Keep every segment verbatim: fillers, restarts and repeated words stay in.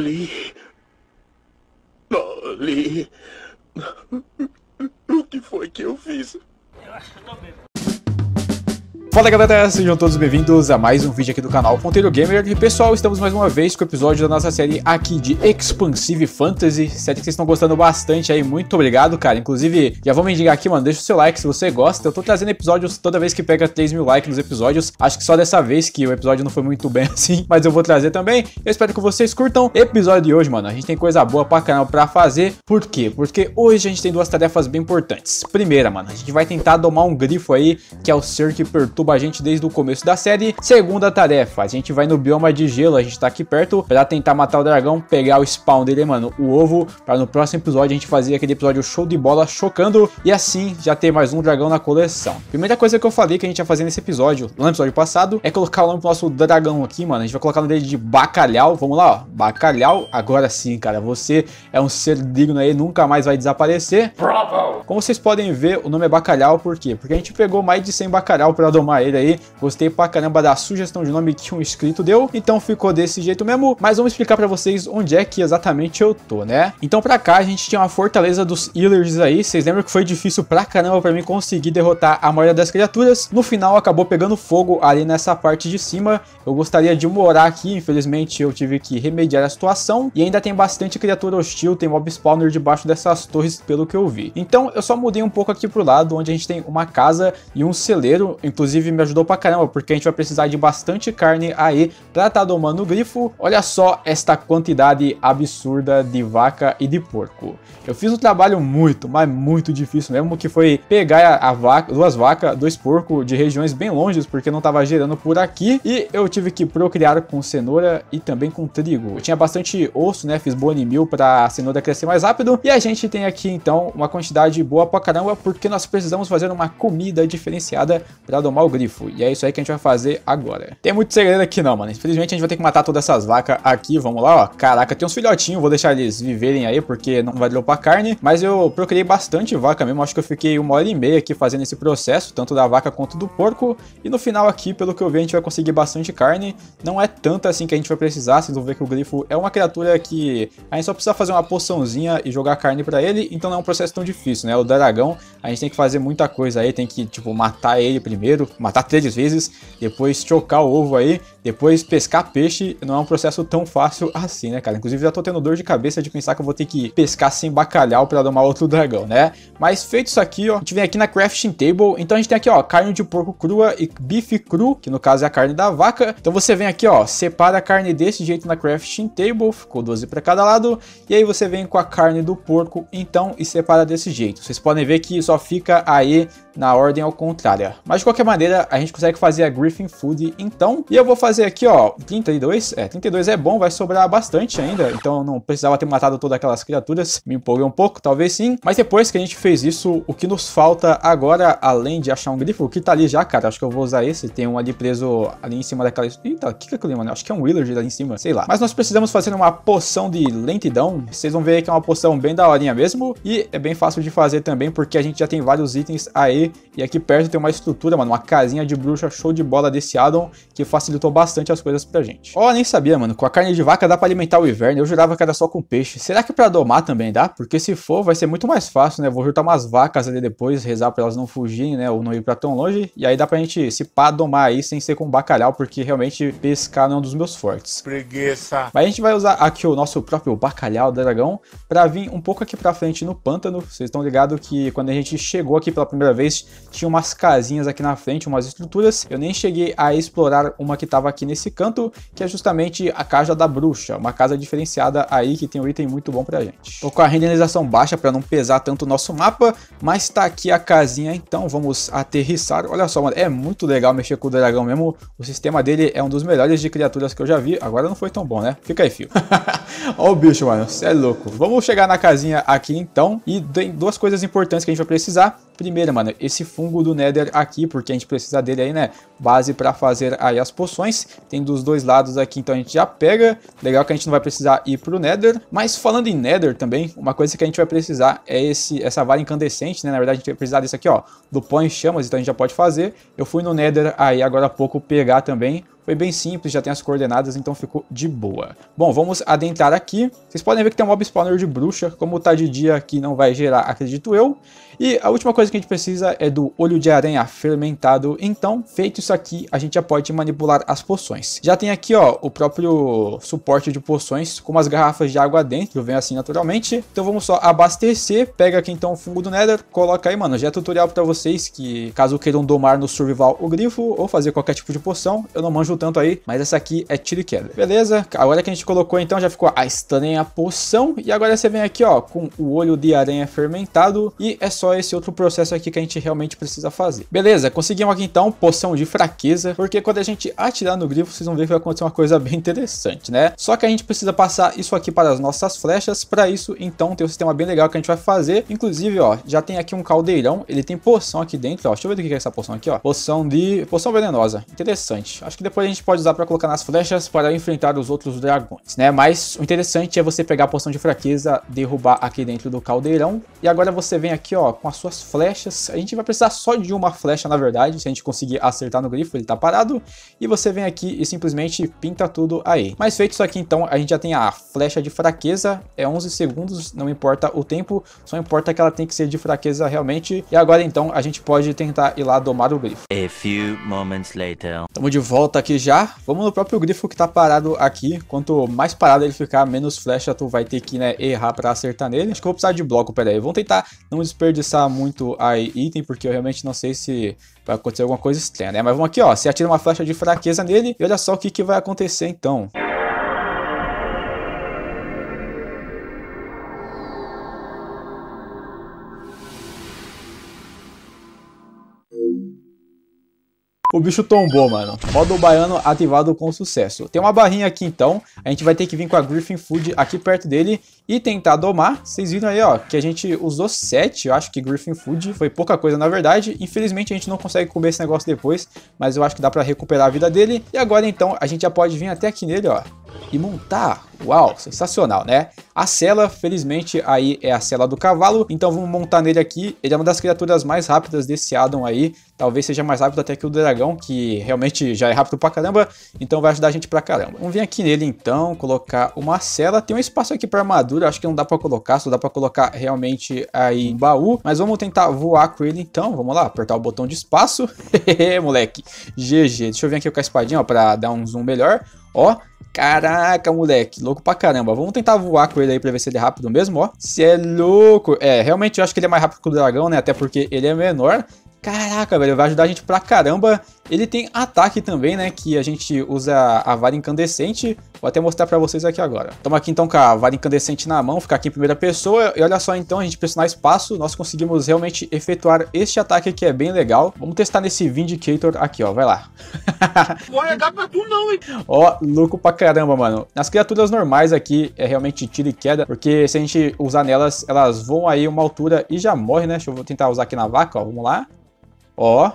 Molly. Molly. O que foi que eu fiz? Eu acho que eu tô bêbado. Fala galera, sejam todos bem-vindos a mais um vídeo aqui do canal Ponteiiro Gamer. E pessoal, estamos mais uma vez com o episódio da nossa série aqui de Expansive Fantasy. Série que vocês estão gostando bastante aí, muito obrigado, cara. Inclusive, já vou me indicar aqui, mano, deixa o seu like se você gosta. Eu tô trazendo episódios toda vez que pega três mil likes nos episódios. Acho que só dessa vez que o episódio não foi muito bem assim, mas eu vou trazer também. Eu espero que vocês curtam. Episódio de hoje, mano, a gente tem coisa boa pra canal pra fazer. Por quê? Porque hoje a gente tem duas tarefas bem importantes. Primeira, mano, a gente vai tentar domar um grifo aí, que é o Cirque Pertura a gente desde o começo da série. Segunda tarefa, a gente vai no bioma de gelo, a gente tá aqui perto pra tentar matar o dragão, pegar o spawn dele, mano, o ovo, pra no próximo episódio a gente fazer aquele episódio show de bola, chocando, e assim já ter mais um dragão na coleção. Primeira coisa que eu falei que a gente ia fazer nesse episódio, no episódio passado, é colocar o nome do nosso dragão aqui, mano. A gente vai colocar o nome dele de Bacalhau, vamos lá, ó, Bacalhau. Agora sim, cara, você é um ser digno aí, nunca mais vai desaparecer. Bravo! Como vocês podem ver, o nome é Bacalhau, por quê? Porque a gente pegou mais de cem bacalhau pra domar ele aí. Gostei pra caramba da sugestão de nome que um inscrito deu, então ficou desse jeito mesmo, mas vamos explicar pra vocês onde é que exatamente eu tô, né? Então pra cá a gente tinha uma fortaleza dos healers aí, vocês lembram que foi difícil pra caramba pra mim conseguir derrotar a maioria das criaturas, no final acabou pegando fogo ali nessa parte de cima. Eu gostaria de morar aqui, infelizmente eu tive que remediar a situação, e ainda tem bastante criatura hostil, tem mob spawner debaixo dessas torres pelo que eu vi, então eu só mudei um pouco aqui pro lado, onde a gente tem uma casa e um celeiro, inclusive me ajudou pra caramba, porque a gente vai precisar de bastante carne aí pra tá domando o grifo. Olha só esta quantidade absurda de vaca e de porco. Eu fiz um trabalho muito, mas muito difícil mesmo, que foi pegar a vaca, duas vacas, dois porcos de regiões bem longe, porque não tava gerando por aqui, e eu tive que procriar com cenoura e também com trigo. Eu tinha bastante osso, né, fiz bone meal pra a cenoura crescer mais rápido, e a gente tem aqui então uma quantidade boa pra caramba, porque nós precisamos fazer uma comida diferenciada pra domar o grifo, e é isso aí que a gente vai fazer agora. Tem muito segredo aqui não, mano, infelizmente a gente vai ter que matar todas essas vacas aqui, vamos lá, ó. Caraca, tem uns filhotinhos, vou deixar eles viverem aí, porque não vai dropar carne, mas eu procriei bastante vaca mesmo, acho que eu fiquei uma hora e meia aqui fazendo esse processo, tanto da vaca quanto do porco, e no final aqui, pelo que eu vi, a gente vai conseguir bastante carne, não é tanta assim que a gente vai precisar, vocês vão ver que o grifo é uma criatura que a gente só precisa fazer uma poçãozinha e jogar carne pra ele, então não é um processo tão difícil, né? O dragão, a gente tem que fazer muita coisa aí, tem que, tipo, matar ele primeiro, matar três vezes, depois chocar o ovo aí, depois pescar peixe. Não é um processo tão fácil assim, né, cara? Inclusive já tô tendo dor de cabeça de pensar que eu vou ter que pescar sem bacalhau pra domar outro dragão, né? Mas feito isso aqui, ó, a gente vem aqui na crafting table, então a gente tem aqui, ó, carne de porco crua e bife cru, que no caso é a carne da vaca. Então você vem aqui, ó, separa a carne desse jeito na crafting table, ficou doze pra cada lado, e aí você vem com a carne do porco, então, e separa desse jeito. Vocês podem ver que só fica aí na ordem ao contrário, mas de qualquer maneira a gente consegue fazer a Griffin Food então, e eu vou fazer aqui, ó, trinta e dois, é, trinta e dois é bom, vai sobrar bastante ainda, então eu não precisava ter matado todas aquelas criaturas, me empolguei um pouco, talvez sim, mas depois que a gente fez isso, o que nos falta agora, além de achar um grifo, que tá ali já, cara, acho que eu vou usar esse, tem um ali preso ali em cima daquela, eita, o que que é aquilo, mano, acho que é um Willard ali em cima, sei lá, mas nós precisamos fazer uma poção de lentidão, vocês vão ver aí que é uma poção bem daorinha mesmo, e é bem fácil de fazer também, porque a gente já tem vários itens aí, e aqui perto tem uma estrutura, mano, uma casa casinha de bruxa show de bola desse addon, que facilitou bastante as coisas pra gente. Ó, oh, nem sabia, mano, com a carne de vaca dá pra alimentar o inverno, eu jurava que era só com peixe. Será que pra domar também dá? Porque se for, vai ser muito mais fácil, né? Vou juntar umas vacas ali depois, rezar pra elas não fugirem, né? Ou não ir pra tão longe, e aí dá pra gente se pá domar aí sem ser com bacalhau, porque realmente pescar não é um dos meus fortes. Preguiça! Mas a gente vai usar aqui o nosso próprio bacalhau do dragão, pra vir um pouco aqui pra frente no pântano. Vocês estão ligados que quando a gente chegou aqui pela primeira vez, tinha umas casinhas aqui na frente, umas estruturas, eu nem cheguei a explorar uma que tava aqui nesse canto, que é justamente a casa da bruxa, uma casa diferenciada aí que tem um item muito bom pra gente. Tô com a renderização baixa pra não pesar tanto o nosso mapa, mas tá aqui a casinha, então vamos aterrissar. Olha só, mano, é muito legal mexer com o dragão mesmo, o sistema dele é um dos melhores de criaturas que eu já vi, agora não foi tão bom, né? Fica aí, fio. Ó o bicho, mano, cê é louco. Vamos chegar na casinha aqui então, e tem duas coisas importantes que a gente vai precisar. Primeiro, mano, esse fungo do Nether aqui, porque a gente precisa dele aí, né? Base pra fazer aí as poções. Tem dos dois lados aqui, então a gente já pega. Legal que a gente não vai precisar ir pro Nether. Mas falando em Nether também, uma coisa que a gente vai precisar é esse, essa vara incandescente, né? Na verdade, a gente vai precisar desse aqui, ó, do pó em chamas, então a gente já pode fazer. Eu fui no Nether aí agora há pouco pegar também. Foi bem simples, já tem as coordenadas, então ficou de boa. Bom, vamos adentrar aqui. Vocês podem ver que tem um mob spawner de bruxa, como tá de dia aqui não vai gerar, acredito eu. E a última coisa que a gente precisa é do olho de aranha fermentado. Então, feito isso aqui, a gente já pode manipular as poções. Já tem aqui, ó, o próprio suporte de poções, com umas garrafas de água dentro, vem assim naturalmente. Então vamos só abastecer, pega aqui então o fungo do Nether, coloca aí, mano, já é tutorial pra vocês que caso queiram domar no survival o grifo, ou fazer qualquer tipo de poção, eu não manjo tanto aí, mas essa aqui é tiro e queda. Beleza, agora que a gente colocou então, já ficou a estranha poção, e agora você vem aqui, ó, com o olho de aranha fermentado, e é só esse outro processo aqui que a gente realmente precisa fazer. Beleza, conseguimos aqui então poção de fraqueza, porque quando a gente atirar no grifo, vocês vão ver que vai acontecer uma coisa bem interessante, né? Só que a gente precisa passar isso aqui para as nossas flechas, para isso então tem um sistema bem legal que a gente vai fazer, inclusive, ó, já tem aqui um caldeirão, ele tem poção aqui dentro, ó, deixa eu ver do que é essa poção aqui, ó, poção de... poção venenosa, interessante, acho que depois a gente pode usar para colocar nas flechas para enfrentar os outros dragões, né? Mas o interessante é você pegar a poção de fraqueza, derrubar aqui dentro do caldeirão, e agora você vem aqui, ó, com as suas flechas, a gente vai precisar só de uma flecha, na verdade, se a gente conseguir acertar no grifo, ele tá parado, e você vem aqui e simplesmente pinta tudo aí. Mas feito isso aqui então, a gente já tem a flecha de fraqueza, é onze segundos, não importa o tempo, só importa que ela tem que ser de fraqueza realmente, e agora então a gente pode tentar ir lá domar o grifo. A few moments later. Estamos de volta aqui já, vamos no próprio grifo que tá parado aqui, quanto mais parado ele ficar, menos flecha tu vai ter que, né, errar pra acertar nele. Acho que eu vou precisar de bloco, pera aí, vamos tentar não desperdiçar muito aí item, porque eu realmente não sei se vai acontecer alguma coisa estranha, né, mas vamos aqui, ó, você atira uma flecha de fraqueza nele, e olha só o que que vai acontecer então. O bicho tombou, mano. Modo baiano ativado com sucesso. Tem uma barrinha aqui, então. A gente vai ter que vir com a Griffin Food aqui perto dele e tentar domar. Vocês viram aí, ó, que a gente usou sete. Eu acho que Griffin Food foi pouca coisa, na verdade. Infelizmente, a gente não consegue comer esse negócio depois, mas eu acho que dá pra recuperar a vida dele. E agora, então, a gente já pode vir até aqui nele, ó, e montar. Uau, sensacional, né? A sela, felizmente, aí é a sela do cavalo. Então vamos montar nele aqui. Ele é uma das criaturas mais rápidas desse addon aí. Talvez seja mais rápido até que o dragão, que realmente já é rápido pra caramba. Então vai ajudar a gente pra caramba. Vamos vir aqui nele então, colocar uma sela. Tem um espaço aqui pra armadura, acho que não dá pra colocar. Só dá pra colocar realmente aí um baú. Mas vamos tentar voar com ele então. Vamos lá, apertar o botão de espaço. Moleque, G G. Deixa eu vir aqui com a espadinha, ó, pra dar um zoom melhor. Ó, caraca, moleque, louco pra caramba. Vamos tentar voar com ele aí pra ver se ele é rápido mesmo, ó. Você é louco. É, realmente eu acho que ele é mais rápido que o dragão, né? Até porque ele é menor. Caraca, velho, vai ajudar a gente pra caramba. Ele tem ataque também, né, que a gente usa a vara incandescente. Vou até mostrar pra vocês aqui agora. Estamos aqui então com a vara incandescente na mão, ficar aqui em primeira pessoa. E olha só então, a gente pressionar espaço, nós conseguimos realmente efetuar este ataque que é bem legal. Vamos testar nesse Vindicator aqui, ó, vai lá. Não é pra tu não, hein? Ó, louco pra caramba, mano. Nas criaturas normais aqui é realmente tiro e queda, porque se a gente usar nelas, elas voam aí uma altura e já morre, né? Deixa eu tentar usar aqui na vaca, ó, vamos lá. Ó,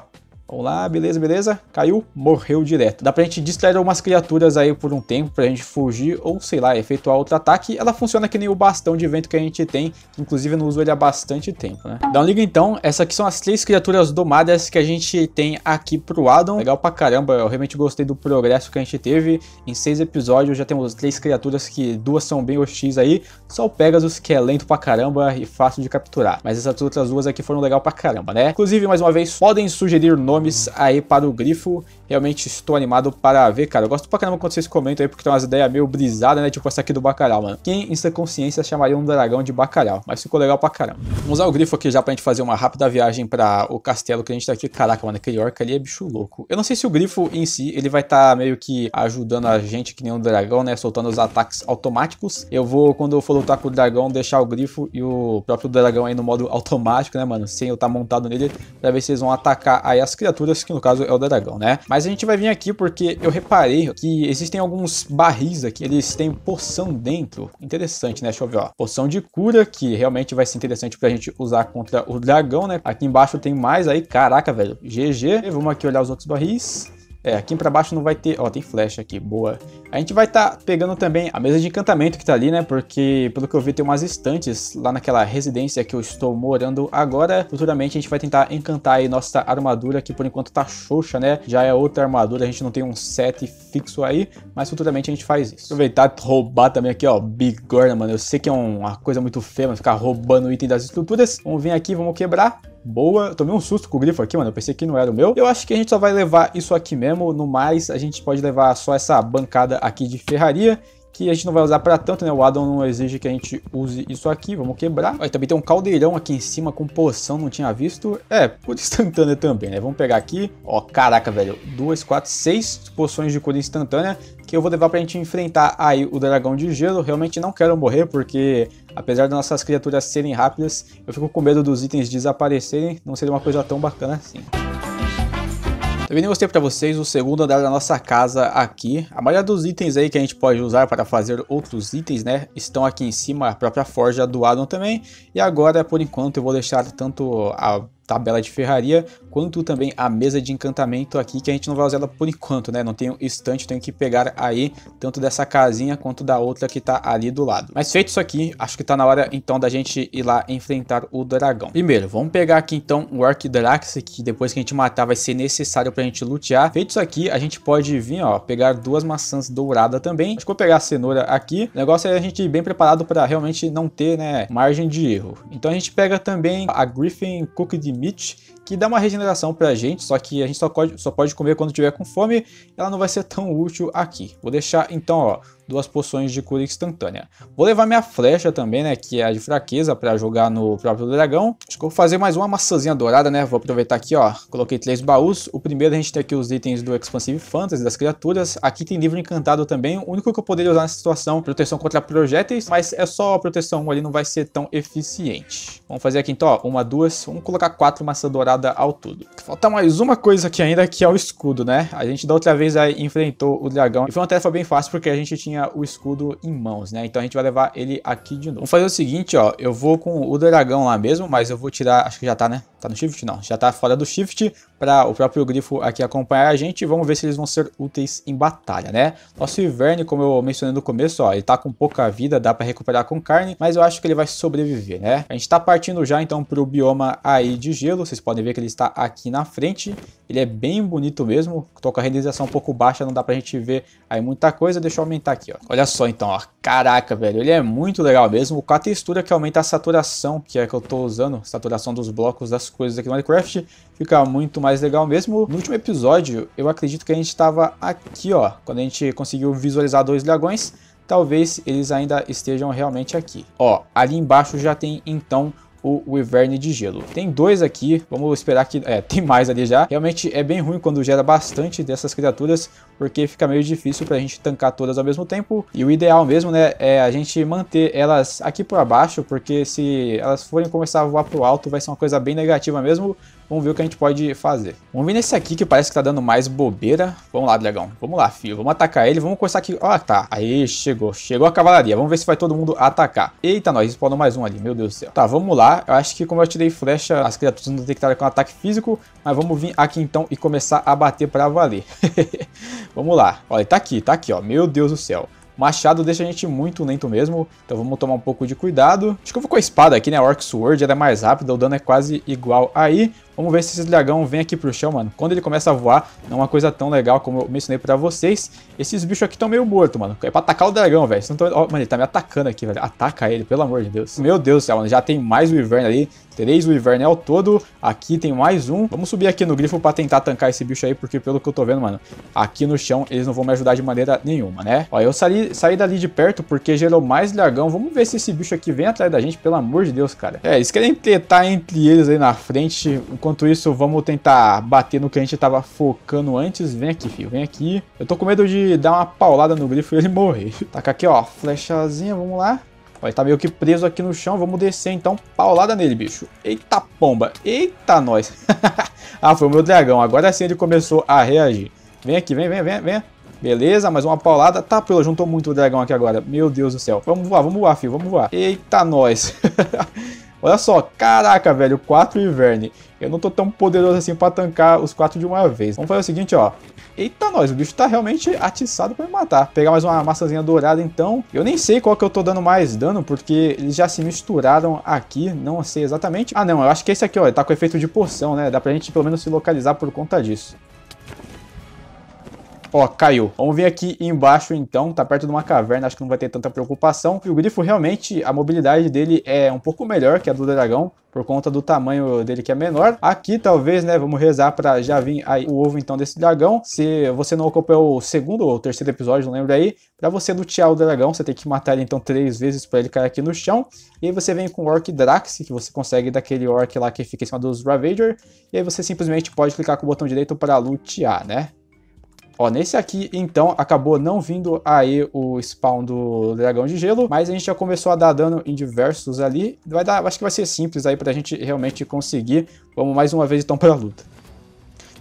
vamos lá, beleza, beleza. Caiu, morreu direto. Dá pra gente distrair algumas criaturas aí por um tempo, pra gente fugir ou, sei lá, efetuar outro ataque. Ela funciona que nem o bastão de vento que a gente tem, que inclusive eu não uso ele há bastante tempo, né? Dá uma liga então, essas aqui são as três criaturas domadas que a gente tem aqui pro addon. Legal pra caramba, eu realmente gostei do progresso que a gente teve. Em seis episódios já temos três criaturas que duas são bem hostis aí. Só o Pegasus que é lento pra caramba e fácil de capturar. Mas essas outras duas aqui foram legal pra caramba, né? Inclusive, mais uma vez, podem sugerir nomes nomes aí para o grifo. Realmente estou animado para ver, cara. Eu gosto pra caramba quando vocês comentam aí, porque tem umas ideias meio brisadas, né? Tipo essa aqui do bacalhau, mano. Quem em sua consciência chamaria um dragão de bacalhau? Mas ficou legal pra caramba. Vamos usar o grifo aqui já pra gente fazer uma rápida viagem pra o castelo que a gente tá aqui. Caraca, mano, aquele orca ali é bicho louco. Eu não sei se o grifo em si, ele vai estar meio que ajudando a gente que nem um dragão, né? Soltando os ataques automáticos. Eu vou, quando eu for lutar com o dragão, deixar o grifo e o próprio dragão aí no modo automático, né, mano? Sem eu estar montado nele, pra ver se eles vão atacar aí as criaturas, que no caso é o dragão, né? Mas a gente vai vir aqui porque eu reparei que existem alguns barris aqui. Eles têm poção dentro. Interessante, né? Deixa eu ver, ó. Poção de cura, que realmente vai ser interessante pra gente usar contra o dragão, né? Aqui embaixo tem mais aí. Caraca, velho. G G. Vamos aqui olhar os outros barris. É, aqui pra baixo não vai ter... Ó, tem flecha aqui, boa. A gente vai tá pegando também a mesa de encantamento que tá ali, né? Porque, pelo que eu vi, tem umas estantes lá naquela residência que eu estou morando agora. Futuramente a gente vai tentar encantar aí nossa armadura, que por enquanto tá xoxa, né? Já é outra armadura, a gente não tem um set fixo aí, mas futuramente a gente faz isso. Aproveitar e roubar também aqui, ó, bigorna, mano. Eu sei que é uma coisa muito feia, mano, ficar roubando o item das estruturas. Vamos vir aqui, vamos quebrar. Boa, tomei um susto com o grifo aqui, mano, eu pensei que não era o meu. Eu acho que a gente só vai levar isso aqui mesmo, no mais a gente pode levar só essa bancada aqui de ferraria, que a gente não vai usar pra tanto, né? O Adam não exige que a gente use isso aqui. Vamos quebrar. Olha, também tem um caldeirão aqui em cima com poção, não tinha visto. É, cura instantânea também, né? Vamos pegar aqui. Ó, caraca, velho. Duas, quatro, seis poções de cura instantânea que eu vou levar pra gente enfrentar aí o dragão de gelo. Realmente não quero morrer, porque apesar das nossas criaturas serem rápidas, eu fico com medo dos itens desaparecerem. Não seria uma coisa tão bacana assim. Também mostrei pra vocês o segundo andar da nossa casa aqui. A maioria dos itens aí que a gente pode usar para fazer outros itens, né, estão aqui em cima, a própria forja do Adam também. E agora, por enquanto, eu vou deixar tanto a tabela de ferraria, quanto também a mesa de encantamento aqui, que a gente não vai usar ela por enquanto, né? Não tenho estante, tenho que pegar aí tanto dessa casinha quanto da outra que tá ali do lado. Mas feito isso aqui, acho que tá na hora então da gente ir lá enfrentar o dragão. Primeiro, vamos pegar aqui então o Arc Drax, que depois que a gente matar vai ser necessário pra gente lutear. Feito isso aqui, a gente pode vir, ó, pegar duas maçãs douradas também. Acho que vou pegar a cenoura aqui. O negócio é a gente ir bem preparado pra realmente não ter, né, margem de erro. Então a gente pega também a Griffin Cooked, que dá uma regeneração pra gente, só que a gente só pode, só pode comer quando tiver com fome. Ela não vai ser tão útil aqui. Vou deixar então, ó, duas poções de cura instantânea. Vou levar minha flecha também, né, que é a de fraqueza, pra jogar no próprio dragão. Acho que eu vou fazer mais uma maçãzinha dourada, né. Vou aproveitar aqui, ó, coloquei três baús. O primeiro a gente tem aqui os itens do Expansive Fantasy, das criaturas. Aqui tem livro encantado também. O único que eu poderia usar nessa situação, proteção contra projéteis, mas é só a proteção ali, não vai ser tão eficiente. Vamos fazer aqui então, ó, uma, duas, vamos colocar quatro maçãs douradas ao todo. Falta mais uma coisa aqui ainda, que é o escudo, né. A gente da outra vez aí enfrentou o dragão e foi uma tarefa bem fácil, porque a gente tinha o escudo em mãos, né? Então a gente vai levar ele aqui de novo. Vamos fazer o seguinte, ó, eu vou com o dragão lá mesmo, mas eu vou tirar, acho que já tá, né? Tá no shift? Não, já tá fora do shift, para o próprio grifo aqui acompanhar a gente. Vamos ver se eles vão ser úteis em batalha, né? Nosso Wyvern, como eu mencionei no começo, ó, ele tá com pouca vida, dá para recuperar com carne, mas eu acho que ele vai sobreviver, né? A gente tá partindo já então pro bioma aí de gelo. Vocês podem ver que ele está aqui na frente. Ele é bem bonito mesmo. Tô com a renderização um pouco baixa, não dá pra gente ver aí muita coisa. Deixa eu aumentar aqui, ó. Olha só então, ó. Caraca, velho. Ele é muito legal mesmo. Com a textura que aumenta a saturação, que é que eu tô usando, saturação dos blocos das coisas aqui no Minecraft, fica muito mais legal mesmo. No último episódio, eu acredito que a gente tava aqui, ó, quando a gente conseguiu visualizar dois dragões. Talvez eles ainda estejam realmente aqui. Ó, ali embaixo já tem então o Wyvern de gelo. Tem dois aqui, vamos esperar que... É, tem mais ali já. Realmente é bem ruim quando gera bastante dessas criaturas, porque fica meio difícil pra gente tancar todas ao mesmo tempo. E o ideal mesmo, né, é a gente manter elas aqui por abaixo, porque se elas forem começar a voar pro alto, vai ser uma coisa bem negativa mesmo. Vamos ver o que a gente pode fazer. Vamos vir nesse aqui que parece que tá dando mais bobeira. Vamos lá, dragão. Vamos lá, filho. Vamos atacar ele. Vamos começar aqui. Ó, tá. Aí, chegou. Chegou a cavalaria. Vamos ver se vai todo mundo atacar. Eita, nós. Spawnou mais um ali. Meu Deus do céu. Tá, vamos lá. Eu acho que como eu tirei flecha, as criaturas não detectaram com ataque físico. Mas vamos vir aqui então e começar a bater pra valer. Vamos lá. Olha, ele tá aqui. Tá aqui, ó. Meu Deus do céu. Machado deixa a gente muito lento mesmo, então vamos tomar um pouco de cuidado. Acho que eu vou com a espada aqui, né? Orc Sword, ela é mais rápida, o dano é quase igual aí. Vamos ver se esse dragão vem aqui pro chão, mano. Quando ele começa a voar, não é uma coisa tão legal como eu mencionei pra vocês. Esses bichos aqui estão meio mortos, mano. É pra atacar o dragão, velho. Tão... Oh, mano, ele tá me atacando aqui, velho. Ataca ele, pelo amor de Deus. Meu Deus do céu, mano. Já tem mais Wyvern ali. Três Wyvern ao todo. Aqui tem mais um. Vamos subir aqui no grifo pra tentar tancar esse bicho aí, porque pelo que eu tô vendo, mano, aqui no chão eles não vão me ajudar de maneira nenhuma, né? Ó, eu saí, saí dali de perto porque gerou mais dragão. Vamos ver se esse bicho aqui vem atrás da gente, pelo amor de Deus, cara. É, eles querem tretar entre eles aí na frente. Enquanto isso, vamos tentar bater no que a gente tava focando antes. Vem aqui, filho, vem aqui. Eu tô com medo de dar uma paulada no grifo e ele morrer. Taca aqui, ó, flechazinha, vamos lá. Ó, ele tá meio que preso aqui no chão, vamos descer então. Paulada nele, bicho. Eita pomba, eita nós. Ah, foi o meu dragão, agora sim ele começou a reagir. Vem aqui, vem, vem, vem, vem. Beleza, mais uma paulada. Tá, pelo, juntou muito o dragão aqui agora. Meu Deus do céu. Vamos voar, vamos voar, filho, vamos voar. Eita nós. Olha só, caraca, velho, quatro Wyvern. Eu não tô tão poderoso assim pra tancar os quatro de uma vez. Vamos fazer o seguinte, ó. Eita, nós, o bicho tá realmente atiçado pra me matar. Pegar mais uma maçãzinha dourada, então. Eu nem sei qual que eu tô dando mais dano, porque eles já se misturaram aqui. Não sei exatamente. Ah, não, eu acho que é esse aqui, ó. Ele tá com efeito de porção, né? Dá pra gente, pelo menos, se localizar por conta disso. Ó, caiu. Vamos vir aqui embaixo, então. Tá perto de uma caverna, acho que não vai ter tanta preocupação. E o grifo, realmente, a mobilidade dele é um pouco melhor que a do dragão, por conta do tamanho dele que é menor. Aqui, talvez, né, vamos rezar pra já vir aí o ovo, então, desse dragão. Se você não acompanhou o segundo ou terceiro episódio, não lembro aí, pra você lutear o dragão, você tem que matar ele, então, três vezes pra ele cair aqui no chão. E aí você vem com o Orc Drax, que você consegue daquele Orc lá que fica em cima dos Ravager. E aí você simplesmente pode clicar com o botão direito pra lutear, né? Ó, nesse aqui, então, acabou não vindo aí o spawn do dragão de gelo, mas a gente já começou a dar dano em diversos ali. Vai dar, acho que vai ser simples aí pra gente realmente conseguir. Vamos mais uma vez, então, pra luta.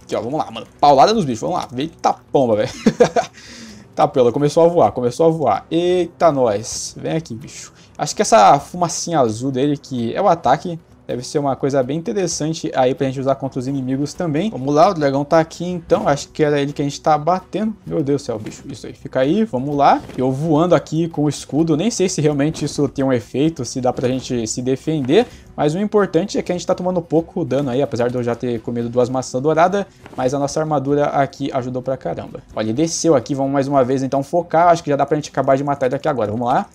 Aqui, ó, vamos lá, mano. Paulada nos bichos, vamos lá. Eita pomba, velho. Tá, pela, começou a voar, começou a voar. Eita, nós. Vem aqui, bicho. Acho que essa fumacinha azul dele, que é o ataque, deve ser uma coisa bem interessante aí pra gente usar contra os inimigos também. Vamos lá, o dragão tá aqui então. Acho que era ele que a gente tá batendo. Meu Deus do céu, bicho. Isso aí, fica aí, vamos lá. Eu voando aqui com o escudo. Nem sei se realmente isso tem um efeito, se dá pra gente se defender. Mas o importante é que a gente tá tomando pouco dano aí, apesar de eu já ter comido duas maçãs douradas. Mas a nossa armadura aqui ajudou pra caramba. Olha, ele desceu aqui. Vamos mais uma vez então focar. Acho que já dá pra gente acabar de matar ele aqui agora. Vamos lá.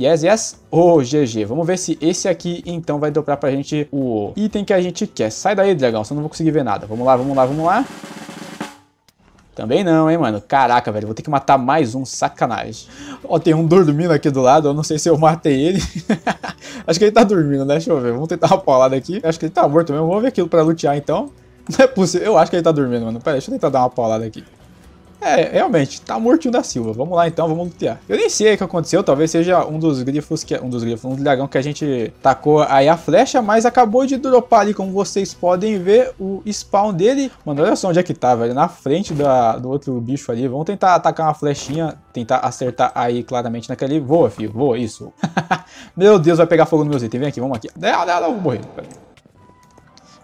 Yes, yes. Oh, G G. Vamos ver se esse aqui, então, vai dobrar pra gente o item que a gente quer. Sai daí, dragão, senão não vou conseguir ver nada. Vamos lá, vamos lá, vamos lá. Também não, hein, mano. Caraca, velho. Vou ter que matar mais um. Sacanagem. Ó, tem um dormindo aqui do lado. Eu não sei se eu matei ele. Acho que ele tá dormindo, né? Deixa eu ver. Vamos tentar uma paulada aqui. Acho que ele tá morto mesmo. Vamos ver aquilo pra lutear, então. Não é possível. Eu acho que ele tá dormindo, mano. Pera aí, deixa eu tentar dar uma paulada aqui. É, realmente, tá mortinho da Silva. Vamos lá então, vamos lutear. Eu nem sei o que aconteceu, talvez seja um dos grifos que... Um dos grifos, um dragão que a gente tacou aí a flecha, mas acabou de dropar ali, como vocês podem ver, o spawn dele. Mano, olha só onde é que tá, velho. Na frente da, do outro bicho ali. Vamos tentar atacar uma flechinha, tentar acertar aí claramente naquele... Voa, filho, voa, isso. Meu Deus, vai pegar fogo no meu item. Vem aqui, vamos aqui. Não, não, não, vou morrer.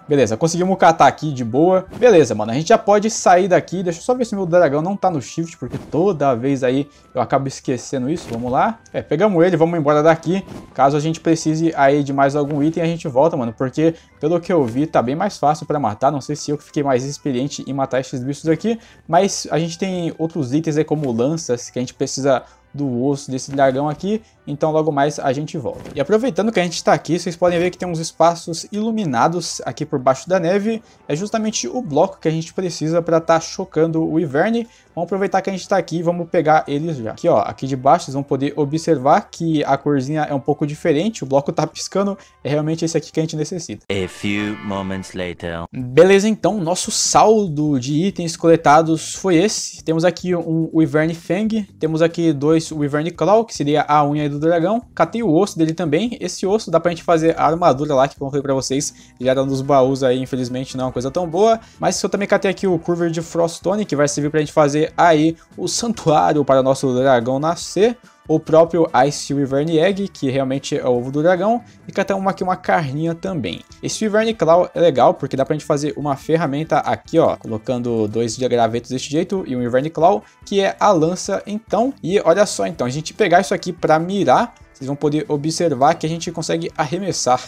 Beleza, conseguimos catar aqui de boa. Beleza, mano, a gente já pode sair daqui. Deixa eu só ver se meu dragão não tá no shift, porque toda vez aí eu acabo esquecendo isso. Vamos lá. É, pegamos ele, vamos embora daqui. Caso a gente precise aí de mais algum item, a gente volta, mano, porque pelo que eu vi, tá bem mais fácil pra matar. Não sei se eu fiquei mais experiente em matar esses bichos aqui, mas a gente tem outros itens aí, como lanças, que a gente precisa... do osso desse dragão aqui, então logo mais a gente volta. E aproveitando que a gente está aqui, vocês podem ver que tem uns espaços iluminados aqui por baixo da neve, é justamente o bloco que a gente precisa para estar tá chocando o Wyvern. Vamos aproveitar que a gente está aqui e vamos pegar eles já. Aqui ó, aqui de baixo vocês vão poder observar que a corzinha é um pouco diferente, o bloco tá piscando, é realmente esse aqui que a gente necessita. A few moments later. Beleza, então, nosso saldo de itens coletados foi esse. Temos aqui um Wyvern Fang, temos aqui dois o Wyvern Claw, que seria a unha do dragão. Catei o osso dele também. Esse osso dá pra gente fazer a armadura lá, que como eu falei pra vocês, já era um dos baús aí, infelizmente não é uma coisa tão boa. Mas eu também catei aqui o Curver de Frostone, que vai servir pra gente fazer aí o santuário para o nosso dragão nascer. O próprio Ice Wyvern Egg, que realmente é o ovo do dragão, e catamos aqui uma carninha também. Esse Wyvern Claw é legal porque dá pra gente fazer uma ferramenta aqui, ó, colocando dois de gravetos desse jeito e um Wyvern Claw, que é a lança, então. E olha só, então, a gente pegar isso aqui pra mirar, vocês vão poder observar que a gente consegue arremessar.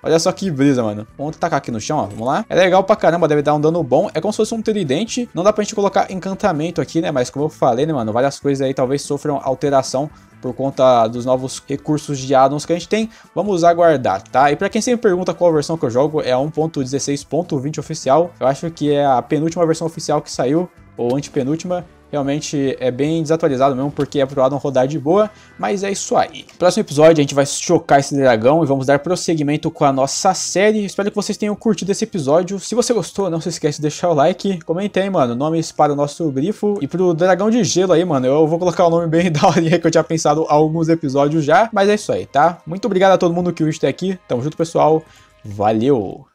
Olha só que brisa, mano. Vamos tacar aqui no chão, ó. Vamos lá. É legal pra caramba, deve dar um dano bom. É como se fosse um tridente. Não dá pra gente colocar encantamento aqui, né? Mas como eu falei, né, mano? Várias coisas aí talvez sofram alteração por conta dos novos recursos de addons que a gente tem. Vamos aguardar, tá? E pra quem sempre pergunta qual versão que eu jogo, é a um ponto dezesseis ponto vinte oficial. Eu acho que é a penúltima versão oficial que saiu, ou antepenúltima. Realmente é bem desatualizado mesmo, porque é pro Adam rodar de boa, mas é isso aí. Próximo episódio a gente vai chocar esse dragão e vamos dar prosseguimento com a nossa série. Espero que vocês tenham curtido esse episódio. Se você gostou, não se esquece de deixar o like. Comenta aí, mano, nomes para o nosso grifo. E pro dragão de gelo aí, mano, eu vou colocar o nome bem da hora que eu tinha pensado há alguns episódios já. Mas é isso aí, tá? Muito obrigado a todo mundo que assistiu aqui. Tamo junto, pessoal. Valeu!